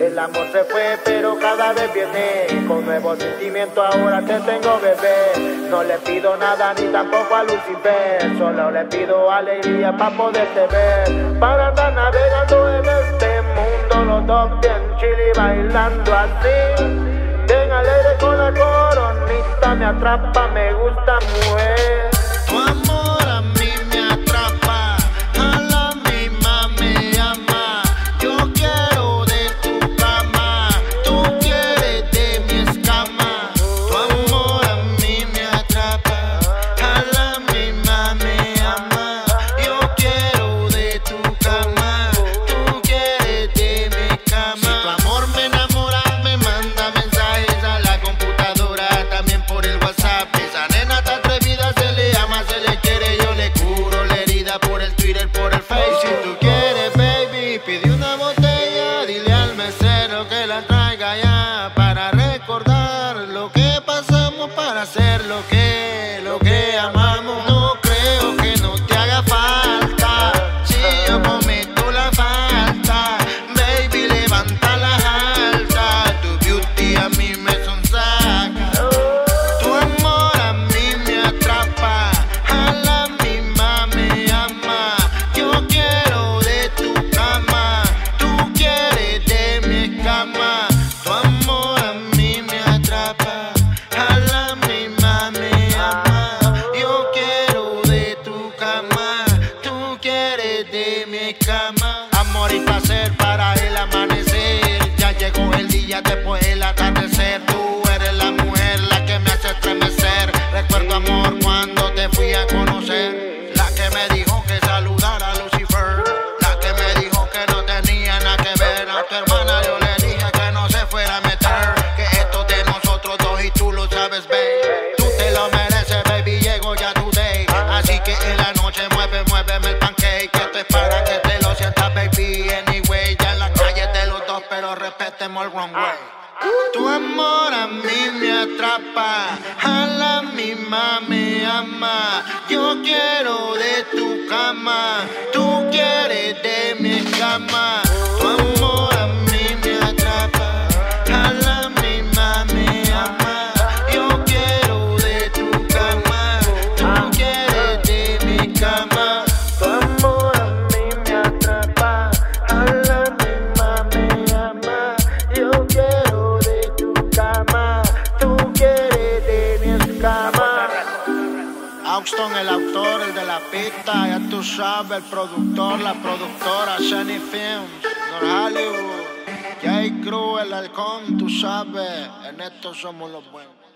El amor se fue, pero cada vez viene con nuevos sentimientos. Ahora te tengo, bebé. No le pido nada ni tampoco a Lucifer, solo le pido alegría para poderte ver, para andar navegando en este mundo los dos bien chile y bailando así, bien alegre con la coronita. Me atrapa, me gusta, mujer. Tu amor a mí me atrapa, a la misma me ama. Yo quiero de tu cama, tú quieres de mi escama. Tu amor a mí me atrapa, a la misma me ama. Yo quiero de tu cama, tú quieres de mi cama. Si tu amor me enamora, me manda mensajes a la computadora, también por el WhatsApp. Esa nena está atrevida, se le ama, se le quiere, yo le curo la herida por el Twitter, por el Face. Si tú quieres, baby, pide una botella, dile al mesero que la traiga ya, para recordar lo que pasamos, para hacer lo que amamos. No creo que no te haga falta, si yo cometo la falta, baby, levanta las altas. Tu beauty a mí me sonsaca. Tu amor a mí me atrapa, a la misma me ama. Yo quiero de tu cama, tú quieres de mi cama. Tu amor a mí me atrapa, a la misma me ama. Yo quiero de tu cama, tú quieres de mi cama. Amor y placer para el amanecer, ya llegó el día después el atardecer. Tú eres la mujer, la que me hace estremecer. Recuerdo, amor, cuando te fui a conocer, la que me dijo que saludara a Lucifer, la que me dijo que no tenía nada que ver. A tu hermana yo le dije que no se fuera a meter, que esto es de nosotros dos y tú lo sabes, babe. Tú te lo mereces, baby, llegó ya tu day, así que en la noche mueve, muéveme el pancake, que esto es para que te lo sientas, baby. Anyway, ya en la calle de los dos, pero respetemos el runway. Tu amor a mí me atrapa, a la misma me ama. Yo quiero de tu cama, tú quieres de mi cama. Tu amor a mí me atrapa, a la misma me ama. Yo quiero de tu cama, tú quieres de mi cama. Tu amor a mí me atrapa, a la misma me ama. Yo quiero Justin, el autor, el de la pista, ya tú sabes, el productor, la productora, Jenny Films, North Hollywood, Jake Cruz, el halcón, tú sabes, en esto somos los buenos.